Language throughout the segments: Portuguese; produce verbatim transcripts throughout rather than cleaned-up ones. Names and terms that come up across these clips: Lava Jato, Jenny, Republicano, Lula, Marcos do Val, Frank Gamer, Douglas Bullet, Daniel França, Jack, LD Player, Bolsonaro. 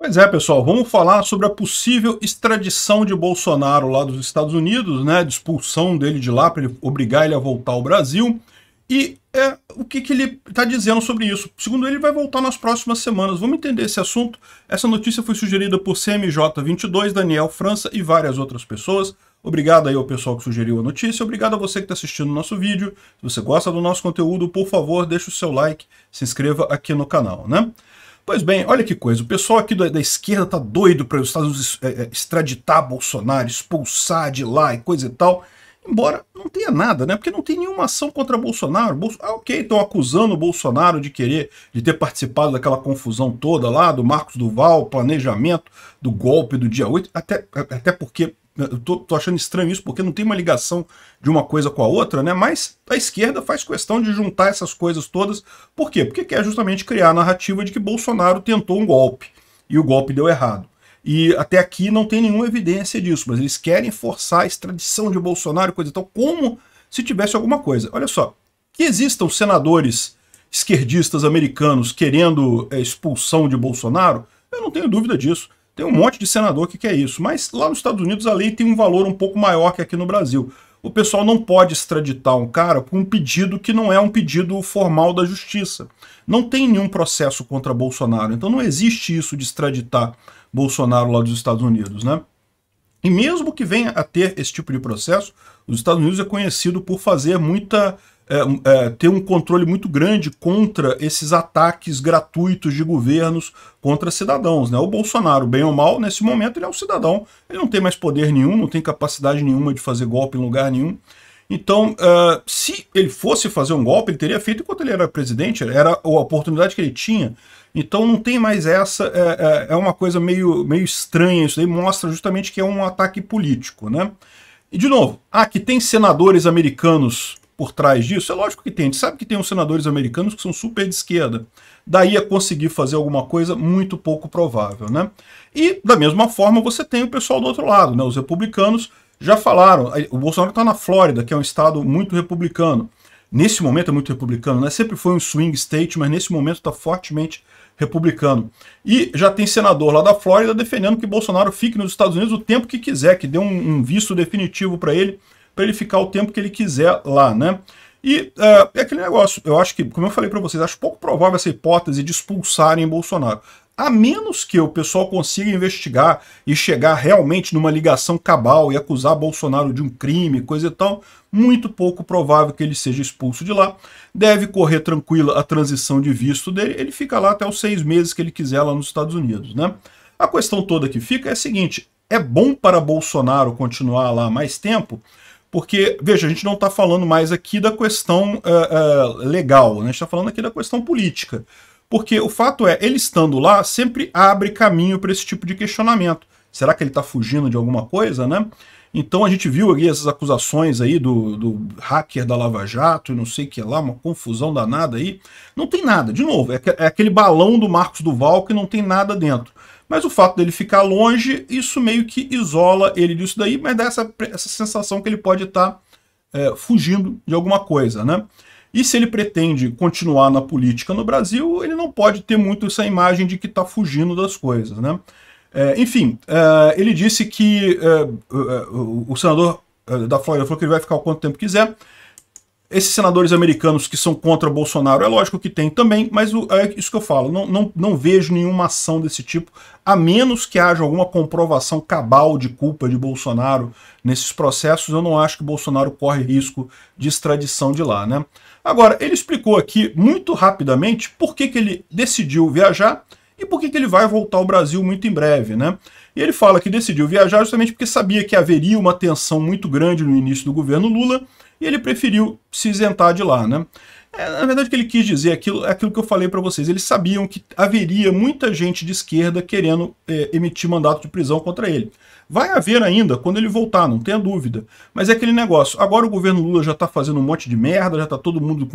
Pois é, pessoal, vamos falar sobre a possível extradição de Bolsonaro lá dos Estados Unidos, né, de expulsão dele de lá, para ele obrigar ele a voltar ao Brasil, e é, o que, que ele está dizendo sobre isso. Segundo ele, ele vai voltar nas próximas semanas. Vamos entender esse assunto. Essa notícia foi sugerida por C M J vinte e dois, Daniel França e várias outras pessoas. Obrigado aí ao pessoal que sugeriu a notícia, obrigado a você que está assistindo o nosso vídeo. Se você gosta do nosso conteúdo, por favor, deixa o seu like, se inscreva aqui no canal, né? Pois bem, olha que coisa, o pessoal aqui da, da esquerda tá doido para os Estados Unidos extraditar Bolsonaro, expulsar de lá e coisa e tal, embora não tenha nada, né? Porque não tem nenhuma ação contra Bolsonaro. Bolso... Ah, ok, estão acusando o Bolsonaro de querer, de ter participado daquela confusão toda lá, do Marcos do Val, planejamento do golpe do dia oito, até, até porque... Eu tô, tô achando estranho isso, porque não tem uma ligação de uma coisa com a outra, né? Mas a esquerda faz questão de juntar essas coisas todas. Por quê? Porque quer justamente criar a narrativa de que Bolsonaro tentou um golpe, e o golpe deu errado. E até aqui não tem nenhuma evidência disso, mas eles querem forçar a extradição de Bolsonaro, coisa e tal, como se tivesse alguma coisa. Olha só, que existam senadores esquerdistas americanos querendo é, expulsão de Bolsonaro, eu não tenho dúvida disso. Tem um monte de senador que quer isso, mas lá nos Estados Unidos a lei tem um valor um pouco maior que aqui no Brasil. O pessoal não pode extraditar um cara com um pedido que não é um pedido formal da justiça. Não tem nenhum processo contra Bolsonaro, então não existe isso de extraditar Bolsonaro lá dos Estados Unidos, né? E mesmo que venha a ter esse tipo de processo, os Estados Unidos é conhecido por fazer muita... É, é, ter um controle muito grande contra esses ataques gratuitos de governos contra cidadãos, né? O Bolsonaro, bem ou mal, nesse momento ele é um cidadão, ele não tem mais poder nenhum, não tem capacidade nenhuma de fazer golpe em lugar nenhum. Então, uh, se ele fosse fazer um golpe, ele teria feito enquanto ele era presidente, era a oportunidade que ele tinha. Então não tem mais essa, é, é, é uma coisa meio, meio estranha, isso daí mostra justamente que é um ataque político, né? E de novo, ah, que tem senadores americanos por trás disso, é lógico que tem, a gente sabe que tem uns senadores americanos que são super de esquerda, daí a conseguir fazer alguma coisa muito pouco provável, né? E da mesma forma você tem o pessoal do outro lado, né? Os republicanos já falaram, o Bolsonaro está na Flórida, que é um estado muito republicano, nesse momento é muito republicano, né? Sempre foi um swing state, mas nesse momento está fortemente republicano. E já tem senador lá da Flórida defendendo que Bolsonaro fique nos Estados Unidos o tempo que quiser, que dê um, um visto definitivo para ele, para ele ficar o tempo que ele quiser lá, né? E uh, é aquele negócio, eu acho que, como eu falei para vocês, acho pouco provável essa hipótese de expulsarem Bolsonaro, a menos que o pessoal consiga investigar e chegar realmente numa ligação cabal e acusar Bolsonaro de um crime, coisa e tal, muito pouco provável que ele seja expulso de lá. Deve correr tranquila a transição de visto dele, ele fica lá até os seis meses que ele quiser lá nos Estados Unidos, né? A questão toda que fica é a seguinte, é bom para Bolsonaro continuar lá mais tempo? Porque, veja, a gente não está falando mais aqui da questão uh, uh, legal, né? A gente está falando aqui da questão política. Porque o fato é, ele estando lá sempre abre caminho para esse tipo de questionamento. Será que ele está fugindo de alguma coisa, né? Então a gente viu ali essas acusações aí do, do hacker da Lava Jato e não sei o que lá, uma confusão danada aí. Não tem nada, de novo, é, é aquele balão do Marcos do Val que não tem nada dentro. Mas o fato dele ficar longe, isso meio que isola ele disso daí, mas dá essa, essa sensação que ele pode estar é, fugindo de alguma coisa, né? E se ele pretende continuar na política no Brasil, ele não pode ter muito essa imagem de que está fugindo das coisas, né? É, enfim, é, ele disse que é, o senador da Flórida falou que ele vai ficar o quanto tempo quiser. Esses senadores americanos que são contra Bolsonaro, é lógico que tem também, mas o, é isso que eu falo, não, não, não vejo nenhuma ação desse tipo, a menos que haja alguma comprovação cabal de culpa de Bolsonaro nesses processos, eu não acho que Bolsonaro corre risco de extradição de lá, né? Agora, ele explicou aqui muito rapidamente por que que ele decidiu viajar e por que que ele vai voltar ao Brasil muito em breve, né? E ele fala que decidiu viajar justamente porque sabia que haveria uma tensão muito grande no início do governo Lula, e ele preferiu se isentar de lá, né? É, na verdade, o que ele quis dizer é aquilo, aquilo que eu falei para vocês. Eles sabiam que haveria muita gente de esquerda querendo é, emitir mandato de prisão contra ele. Vai haver ainda quando ele voltar, não tenha dúvida. Mas é aquele negócio. Agora o governo Lula já está fazendo um monte de merda, já está todo mundo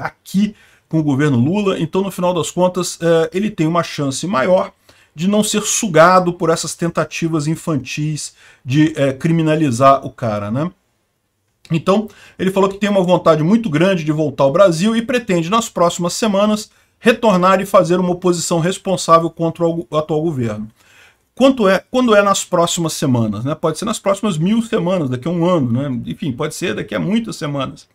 aqui com o governo Lula. Então, no final das contas, é, ele tem uma chance maior de não ser sugado por essas tentativas infantis de é, criminalizar o cara, né? Então, ele falou que tem uma vontade muito grande de voltar ao Brasil e pretende, nas próximas semanas, retornar e fazer uma oposição responsável contra o atual governo. Quanto é, quando é nas próximas semanas, né? Pode ser nas próximas mil semanas, daqui a um ano, né? Enfim, pode ser daqui a muitas semanas.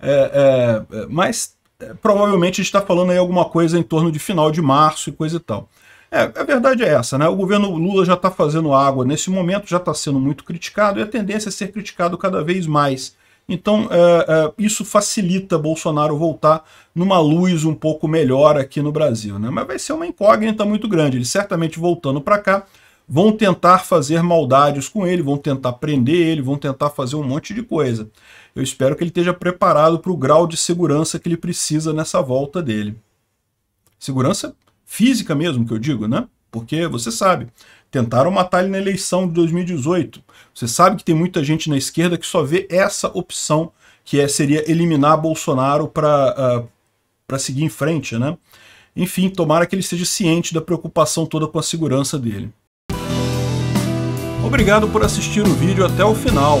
É, é, mas é, provavelmente a gente está falando aí alguma coisa em torno de final de março e coisa e tal. É, a verdade é essa, né? O governo Lula já está fazendo água nesse momento, já está sendo muito criticado, e a tendência é ser criticado cada vez mais. Então, é, é, isso facilita Bolsonaro voltar numa luz um pouco melhor aqui no Brasil, né? Mas vai ser uma incógnita muito grande. Ele certamente voltando para cá, vão tentar fazer maldades com ele, vão tentar prender ele, vão tentar fazer um monte de coisa. Eu espero que ele esteja preparado para o grau de segurança que ele precisa nessa volta dele. Segurança física mesmo, que eu digo, né? Porque você sabe, tentaram matar ele na eleição de dois mil e dezoito. Você sabe que tem muita gente na esquerda que só vê essa opção, que é, seria eliminar Bolsonaro para uh, para seguir em frente, né? Enfim, tomara que ele esteja ciente da preocupação toda com a segurança dele. Obrigado por assistir o vídeo até o final.